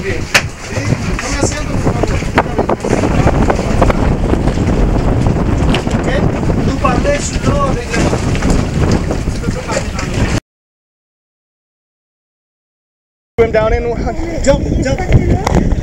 Swim down in one. Jump, jump.